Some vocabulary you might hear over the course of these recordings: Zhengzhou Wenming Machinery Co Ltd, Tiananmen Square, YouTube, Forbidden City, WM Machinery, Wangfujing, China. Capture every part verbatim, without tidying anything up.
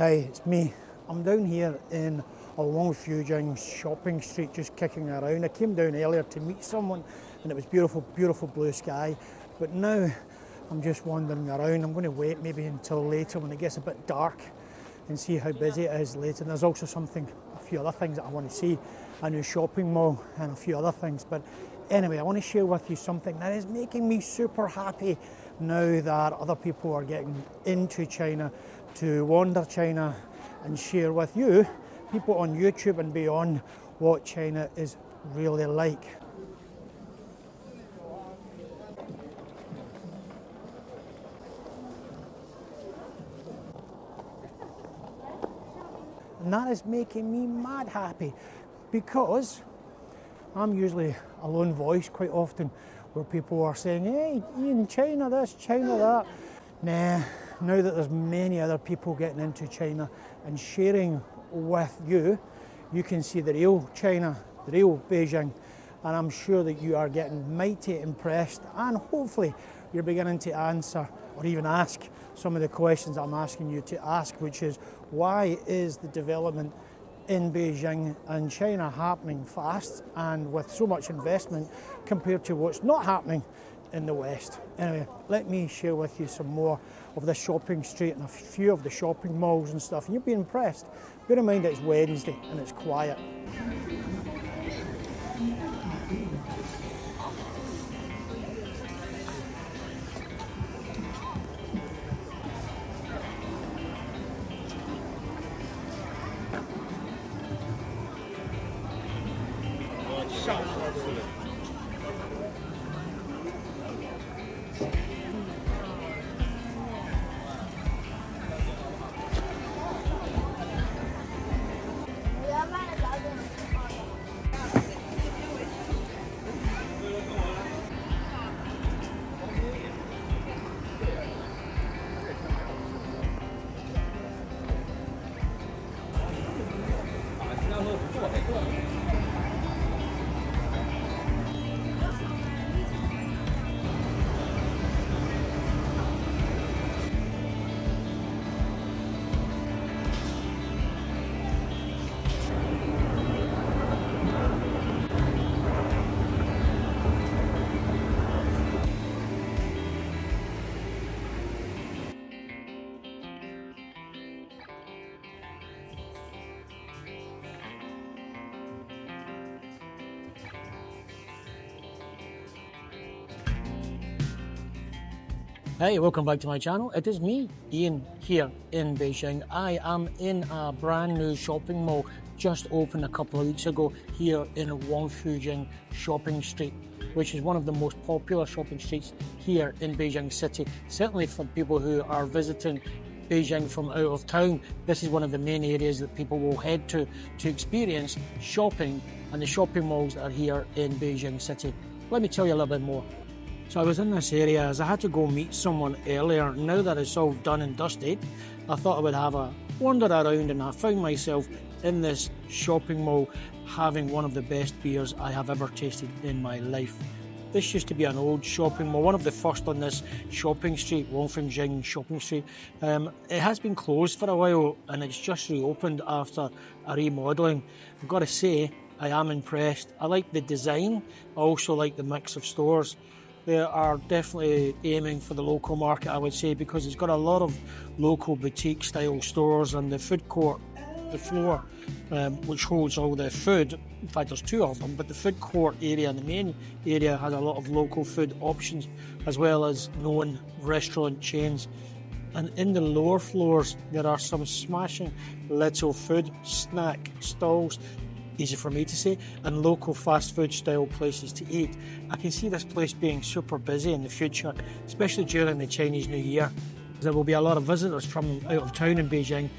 Hi, it's me. I'm down here in a Wangfujing shopping street just kicking around. I came down earlier to meet someone and it was beautiful, beautiful blue sky. But now I'm just wandering around. I'm going to wait maybe until later when it gets a bit dark and see how busy it is later. And there's also something, a few other things that I want to see. A new shopping mall and a few other things. But anyway, I want to share with you something that is making me super happy now that other people are getting into China to wander China and share with you, people on YouTube and beyond, what China is really like. And that is making me mad happy because I'm usually a lone voice quite often where people are saying, hey, in China this, China that. Nah. Now that there's many other people getting into China and sharing with you, you can see the real China, the real Beijing, and I'm sure that you are getting mighty impressed and hopefully you're beginning to answer or even ask some of the questions I'm asking you to ask, which is why is the development in Beijing and China happening fast and with so much investment compared to what's not happening in the West. Anyway, let me share with you some more of the shopping street and a few of the shopping malls and stuff, and you'll be impressed. Bear in mind it's Wednesday and it's quiet. Hey, welcome back to my channel. It is me, Ian, here in Beijing. I am in a brand new shopping mall, just opened a couple of weeks ago here in Wangfujing shopping street, which is one of the most popular shopping streets here in Beijing city. Certainly for people who are visiting Beijing from out of town, this is one of the main areas that people will head to to experience shopping and the shopping malls that are here in Beijing city. Let me tell you a little bit more. So I was in this area as I had to go meet someone earlier. Now that it's all done and dusted, I thought I would have a wander around, and I found myself in this shopping mall having one of the best beers I have ever tasted in my life. This used to be an old shopping mall, one of the first on this shopping street, Wangfujing shopping street. Um, it has been closed for a while and it's just reopened after a remodelling. I've got to say, I am impressed. I like the design, I also like the mix of stores. They are definitely aiming for the local market, I would say, because it's got a lot of local boutique style stores, and the food court, the floor um, which holds all the food, in fact there's two of them, but the food court area and the main area has a lot of local food options as well as known restaurant chains. And in the lower floors there are some smashing little food snack stalls, easy for me to say, and local fast food style places to eat. I can see this place being super busy in the future, especially during the Chinese New Year. There will be a lot of visitors from out of town in Beijing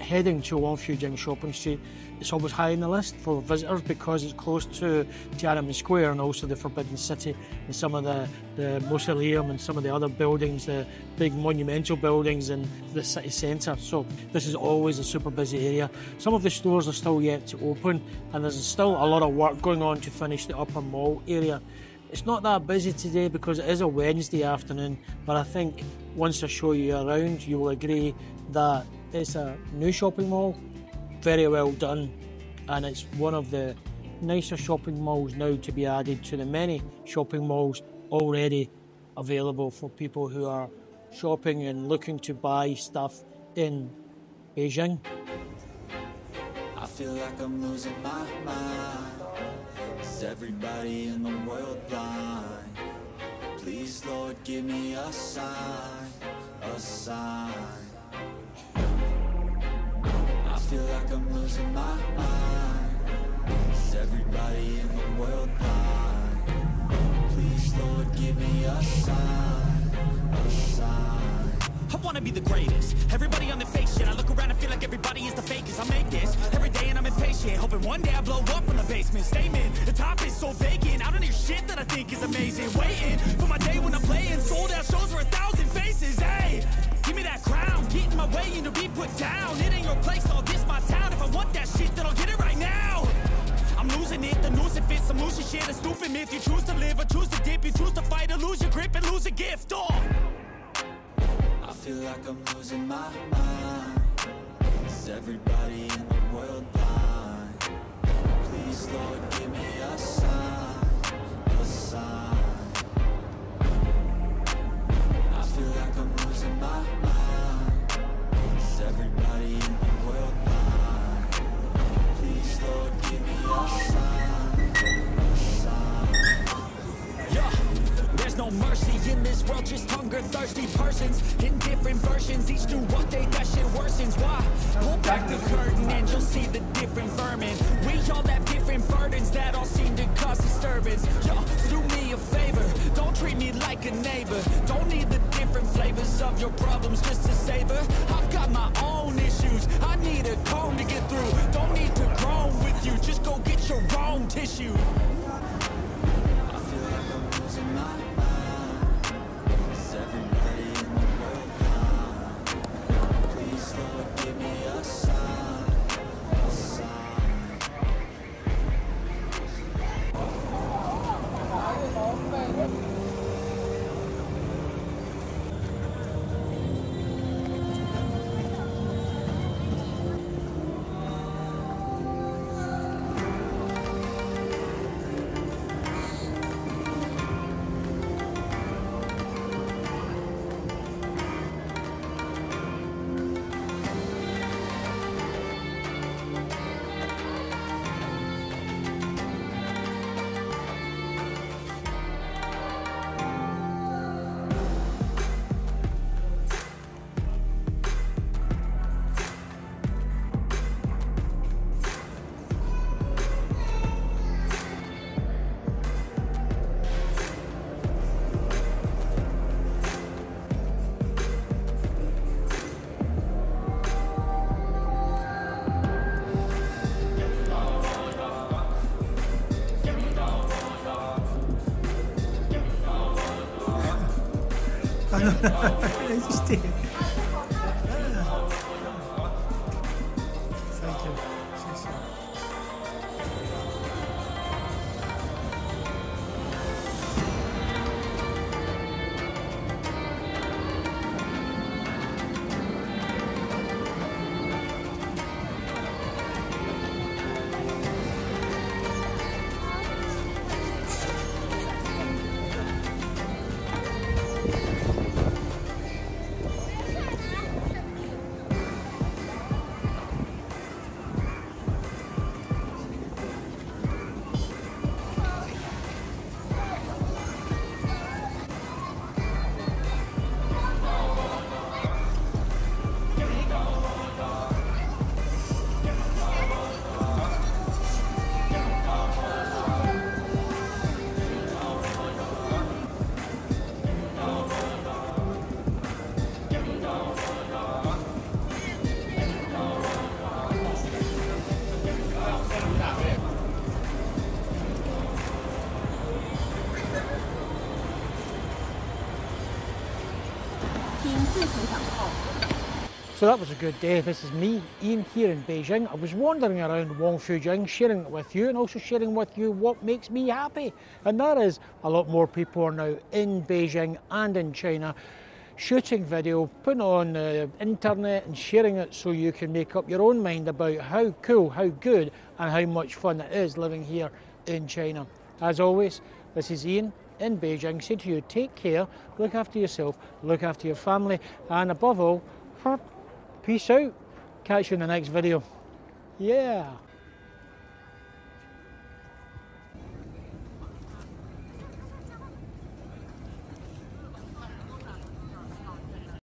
heading to Wangfujing shopping street. It's always high on the list for visitors because it's close to Tiananmen Square and also the Forbidden City and some of the, the mausoleum and some of the other buildings, the big monumental buildings in the city centre. So this is always a super busy area. Some of the stores are still yet to open and there's still a lot of work going on to finish the upper mall area. It's not that busy today because it is a Wednesday afternoon, but I think once I show you around you will agree that It's a new shopping mall, very well done, and it's one of the nicer shopping malls now to be added to the many shopping malls already available for people who are shopping and looking to buy stuff in Beijing. I feel like I'm losing my mind. Is everybody in the world blind? Please, Lord, give me a sign, a sign. I feel like I'm losing my mind. Is everybody in the world blind? Please, Lord, give me a sign, a sign. I wanna be the greatest. Everybody on the fake shit. I look around and feel like everybody is the fakest. I make this every day and I'm impatient, hoping one day I blow up from the basement. Statement, the top is so vacant. I don't hear shit that I think is amazing. Waiting for my day when I'm playing sold out shows for a thousand faces. Hey, give me that crown, get in my way and to be put down. It ain't your place, all this my town. If I want that shit, then I'll get it right now. I'm losing it, the noose it fits, some loose shit, a stupid myth. You choose to live or choose to dip, you choose to fight or lose your grip and lose a gift. Oh, I feel like I'm losing my mind. Is everybody in the world blind? Please, Lord, give me a sign, a sign. I feel like I'm losing my mind. Is everybody in the world blind? Please, Lord, give me a sign, a sign. Yeah, there's no mercy in this world, just hunger-thirsty persons in different versions. Each new update that shit worsens. Why? Pull back the curtain and you'll see the different vermin. We all have different burdens that all seem to cause disturbance. Y'all, do me a favor, don't treat me like a neighbor. Don't need the different flavors of your problems just to savor. I've got my own issues, I need a comb to get through. Don't need to groan with you, just go get your own tissue. I feel like I'm losing my mind. I just did. So that was a good day. This is me, Ian, here in Beijing. I was wandering around Wangfujing, sharing it with you and also sharing with you what makes me happy. And that is a lot more people are now in Beijing and in China shooting video, putting it on the internet and sharing it so you can make up your own mind about how cool, how good and how much fun it is living here in China. As always, this is Ian in Beijing. Say to you, take care, look after yourself, look after your family, and above all, peace out. Catch you in the next video. Yeah.